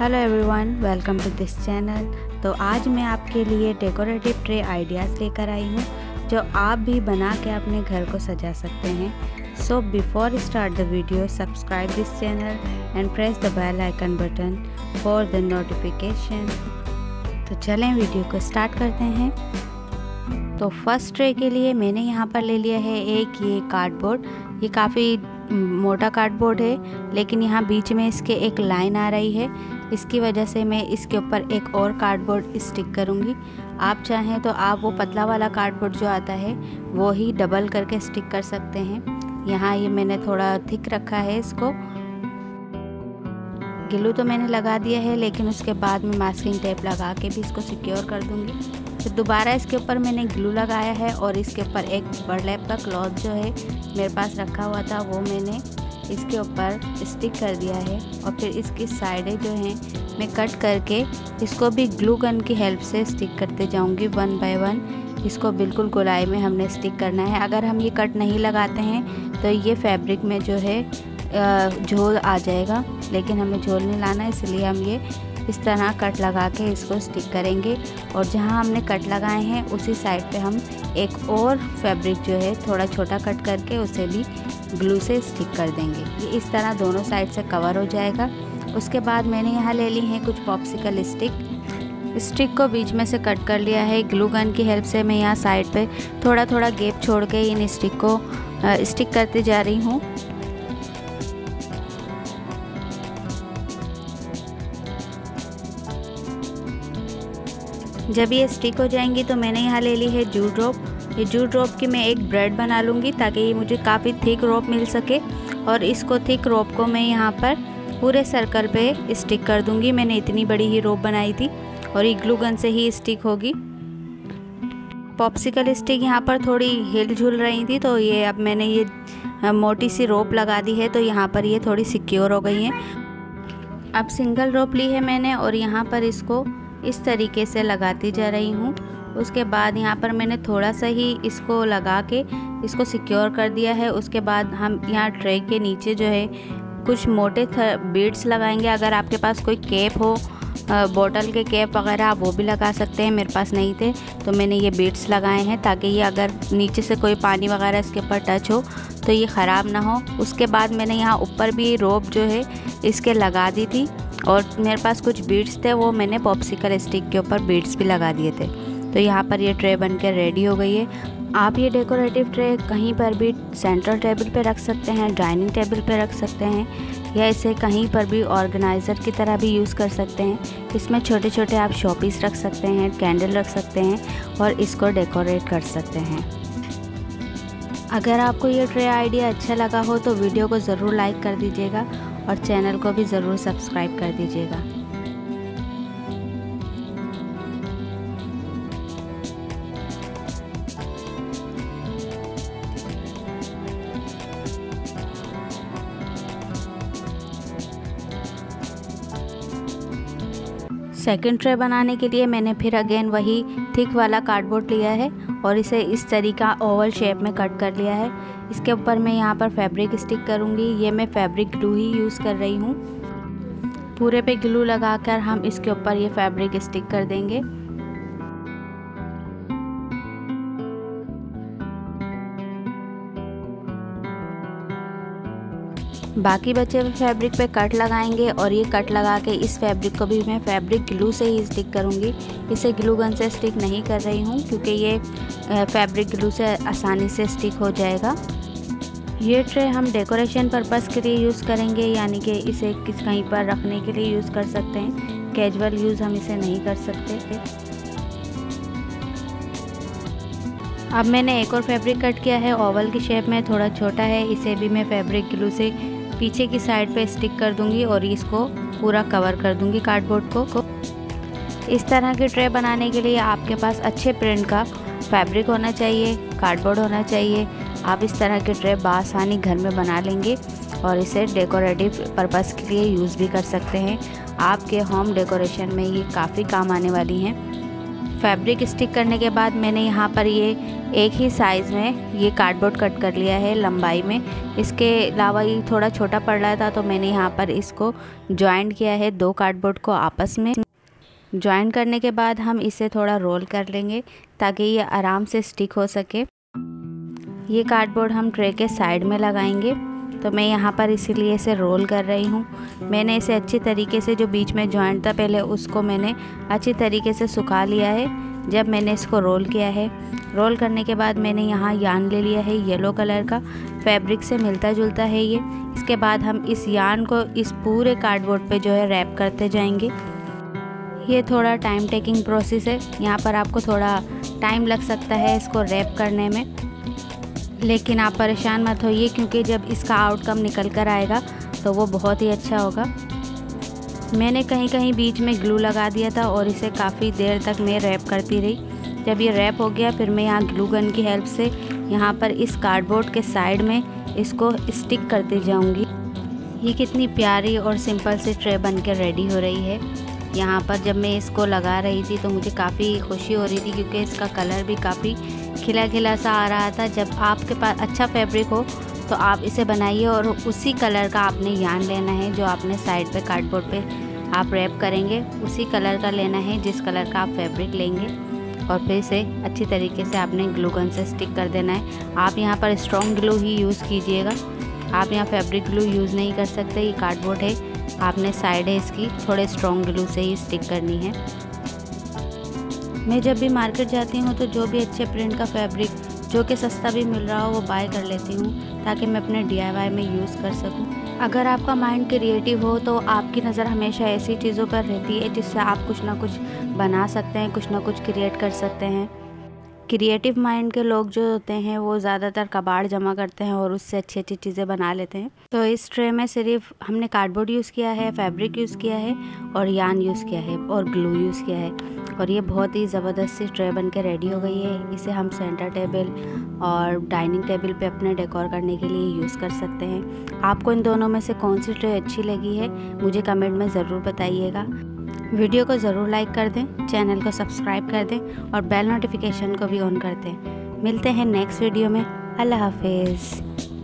Hello everyone, welcome to this channel. तो आज मैं आपके लिए डेकोरेटिव ट्रे आइडियाज़ लेकर आई हूँ जो आप भी बना के अपने घर को सजा सकते हैं। So before start the video, subscribe this channel and press the bell icon button for the notification. तो चलें वीडियो को स्टार्ट करते हैं। तो फर्स्ट ट्रे के लिए मैंने यहाँ पर ले लिया है एक ये कार्डबोर्ड। ये काफ़ी मोटा कार्डबोर्ड है, लेकिन यहाँ बीच में इसके एक लाइन आ रही है, इसकी वजह से मैं इसके ऊपर एक और कार्डबोर्ड स्टिक करूँगी। आप चाहें तो आप वो पतला वाला कार्डबोर्ड जो आता है वो ही डबल करके स्टिक कर सकते हैं। यहाँ ये मैंने थोड़ा थिक रखा है। इसको ग्लू तो मैंने लगा दिया है, लेकिन उसके बाद मैं मास्किंग टेप लगा के भी इसको सिक्योर कर दूँगी। तो दोबारा इसके ऊपर मैंने ग्लू लगाया है और इसके ऊपर एक बर्लैप का क्लॉथ जो है मेरे पास रखा हुआ था वो मैंने इसके ऊपर स्टिक कर दिया है। और फिर इसकी साइडें जो हैं मैं कट करके इसको भी ग्लू गन की हेल्प से स्टिक करते जाऊंगी वन बाय वन। इसको बिल्कुल गोलाई में हमने स्टिक करना है। अगर हम ये कट नहीं लगाते हैं तो ये फैब्रिक में जो है झोल आ जाएगा, लेकिन हमें झोल नहीं लाना, इसलिए हम ये इस तरह कट लगा के इसको स्टिक करेंगे। और जहां हमने कट लगाए हैं उसी साइड पे हम एक और फैब्रिक जो है थोड़ा छोटा कट करके उसे भी ग्लू से स्टिक कर देंगे। ये इस तरह दोनों साइड से कवर हो जाएगा। उसके बाद मैंने यहां ले ली है कुछ पॉप्सिकल स्टिक को बीच में से कट कर लिया है। ग्लू गन की हेल्प से मैं यहाँ साइड पर थोड़ा थोड़ा गैप छोड़ के इन स्टिक को स्टिक करते जा रही हूँ। जब ये स्टिक हो जाएंगी तो मैंने यहाँ ले ली है जू ड्रॉप। ये जू ड्रॉप की मैं एक ब्रेड बना लूँगी ताकि ये मुझे काफ़ी थिक रोप मिल सके। और इसको थिक रोप को मैं यहाँ पर पूरे सर्कल पे स्टिक कर दूँगी। मैंने इतनी बड़ी ही रोप बनाई थी और ये ग्लू गन से ही स्टिक होगी। पॉप्सिकल स्टिक यहाँ पर थोड़ी हिल झुल रही थी, तो ये अब मैंने ये मोटी सी रोप लगा दी है तो यहाँ पर ये थोड़ी सिक्योर हो गई है। अब सिंगल रोप ली है मैंने और यहाँ पर इसको इस तरीके से लगाती जा रही हूँ। उसके बाद यहाँ पर मैंने थोड़ा सा ही इसको लगा के इसको सिक्योर कर दिया है। उसके बाद हम यहाँ ट्रे के नीचे जो है कुछ मोटे बीड्स लगाएंगे। अगर आपके पास कोई कैप हो, बोतल के कैप वगैरह, आप वो भी लगा सकते हैं। मेरे पास नहीं थे तो मैंने ये बीड्स लगाए हैं ताकि ये अगर नीचे से कोई पानी वगैरह इसके ऊपर टच हो तो ये ख़राब ना हो। उसके बाद मैंने यहाँ ऊपर भी रोप जो है इसके लगा दी थी और मेरे पास कुछ बीड्स थे, वो मैंने पॉप्सिकल स्टिक के ऊपर बीड्स भी लगा दिए थे। तो यहाँ पर ये ट्रे बनकर रेडी हो गई है। आप ये डेकोरेटिव ट्रे कहीं पर भी सेंट्रल टेबल पे रख सकते हैं, डाइनिंग टेबल पे रख सकते हैं, या इसे कहीं पर भी ऑर्गेनाइज़र की तरह भी यूज़ कर सकते हैं। इसमें छोटे छोटे आप शोपीस रख सकते हैं, कैंडल रख सकते हैं और इसको डेकोरेट कर सकते हैं। अगर आपको ये ट्रे आइडिया अच्छा लगा हो तो वीडियो को ज़रूर लाइक कर दीजिएगा और चैनल को भी ज़रूर सब्सक्राइब कर दीजिएगा। सेकेंड ट्रे बनाने के लिए मैंने फिर अगेन वही थिक वाला कार्डबोर्ड लिया है और इसे इस तरीका ओवल शेप में कट कर लिया है। इसके ऊपर मैं यहाँ पर फैब्रिक स्टिक करूँगी। ये मैं फैब्रिक ग्लू ही यूज़ कर रही हूँ। पूरे पे ग्लू लगाकर हम इसके ऊपर ये फैब्रिक स्टिक कर देंगे। बाकी बचे हुए फैब्रिक पे कट लगाएंगे और ये कट लगा के इस फैब्रिक को भी मैं फैब्रिक ग्लू से ही स्टिक करूँगी। इसे ग्लू गन से स्टिक नहीं कर रही हूँ क्योंकि ये फैब्रिक ग्लू से आसानी से स्टिक हो जाएगा। ये ट्रे हम डेकोरेशन पर्पस के लिए यूज़ करेंगे, यानी कि इसे किस कहीं पर रखने के लिए यूज़ कर सकते हैं। कैजुअल यूज़ हम इसे नहीं कर सकते। अब मैंने एक और फैब्रिक कट किया है, ओवल की शेप में, थोड़ा छोटा है। इसे भी मैं फैब्रिक ग्लू से पीछे की साइड पे स्टिक कर दूंगी और इसको पूरा कवर कर दूंगी कार्डबोर्ड को। इस तरह के ट्रे बनाने के लिए आपके पास अच्छे प्रिंट का फैब्रिक होना चाहिए, कार्डबोर्ड होना चाहिए। आप इस तरह के ट्रे बआसानी घर में बना लेंगे और इसे डेकोरेटिव पर्पस के लिए यूज़ भी कर सकते हैं। आपके होम डेकोरेशन में ये काफ़ी काम आने वाली हैं। फैब्रिक स्टिक करने के बाद मैंने यहाँ पर ये एक ही साइज़ में ये कार्डबोर्ड कट कर लिया है लंबाई में। इसके अलावा ये थोड़ा छोटा पड़ रहा था तो मैंने यहाँ पर इसको ज्वाइंट किया है, दो कार्डबोर्ड को आपस में ज्वाइन करने के बाद हम इसे थोड़ा रोल कर लेंगे ताकि ये आराम से स्टिक हो सके। ये कार्डबोर्ड हम ट्रे के साइड में लगाएंगे तो मैं यहाँ पर इसीलिए इसे रोल कर रही हूँ। मैंने इसे अच्छी तरीके से, जो बीच में जॉइंट था पहले, उसको मैंने अच्छी तरीके से सुखा लिया है जब मैंने इसको रोल किया है। रोल करने के बाद मैंने यहाँ यान ले लिया है, येलो कलर का फैब्रिक से मिलता जुलता है ये। इसके बाद हम इस यान को इस पूरे कार्डबोर्ड पर जो है रैप करते जाएंगे। ये थोड़ा टाइम टेकिंग प्रोसेस है, यहाँ पर आपको थोड़ा टाइम लग सकता है इसको रैप करने में, लेकिन आप परेशान मत होइए क्योंकि जब इसका आउटकम निकल कर आएगा तो वो बहुत ही अच्छा होगा। मैंने कहीं कहीं बीच में ग्लू लगा दिया था और इसे काफ़ी देर तक मैं रैप करती रही। जब ये रैप हो गया फिर मैं यहाँ ग्लू गन की हेल्प से यहाँ पर इस कार्डबोर्ड के साइड में इसको स्टिक करती जाऊँगी। ये कितनी प्यारी और सिंपल सी ट्रे बन के रेडी हो रही है। यहाँ पर जब मैं इसको लगा रही थी तो मुझे काफ़ी खुशी हो रही थी क्योंकि इसका कलर भी काफ़ी खिला खिला सा आ रहा था। जब आपके पास अच्छा फैब्रिक हो तो आप इसे बनाइए और उसी कलर का आपने यान लेना है जो आपने साइड पे कार्डबोर्ड पे आप रैप करेंगे, उसी कलर का लेना है जिस कलर का आप फैब्रिक लेंगे और फिर इसे अच्छी तरीके से आपने ग्लू गन से स्टिक कर देना है। आप यहाँ पर स्ट्रॉन्ग ग्लू ही यूज़ कीजिएगा, आप यहाँ फैब्रिक ग्लू यूज़ नहीं कर सकते। ये कार्डबोर्ड है, आपने साइड है इसकी, थोड़े स्ट्रॉन्ग ग्लू से ही स्टिक करनी है। मैं जब भी मार्केट जाती हूँ तो जो भी अच्छे प्रिंट का फैब्रिक जो कि सस्ता भी मिल रहा हो वो बाय कर लेती हूँ ताकि मैं अपने DIY में यूज़ कर सकूँ। अगर आपका माइंड क्रिएटिव हो तो आपकी नज़र हमेशा ऐसी चीज़ों पर रहती है जिससे आप कुछ ना कुछ बना सकते हैं, कुछ ना कुछ क्रिएट कर सकते हैं। क्रिएटिव माइंड के लोग जो होते हैं वो ज़्यादातर कबाड़ जमा करते हैं और उससे अच्छी अच्छी चीज़ें बना लेते हैं। तो इस ट्रे में सिर्फ हमने कार्डबोर्ड यूज़ किया है, फैब्रिक यूज़ किया है और यान यूज़ किया है और ग्लू यूज़ किया है और ये बहुत ही ज़बरदस्त सी ट्रे बन के रेडी हो गई है। इसे हम सेंटर टेबल और डाइनिंग टेबल पे अपने डेकोर करने के लिए यूज़ कर सकते हैं। आपको इन दोनों में से कौन सी ट्रे अच्छी लगी है मुझे कमेंट में ज़रूर बताइएगा। वीडियो को ज़रूर लाइक कर दें, चैनल को सब्सक्राइब कर दें और बेल नोटिफिकेशन को भी ऑन कर दें। मिलते हैं नेक्स्ट वीडियो में। अल्लाह हाफिज़।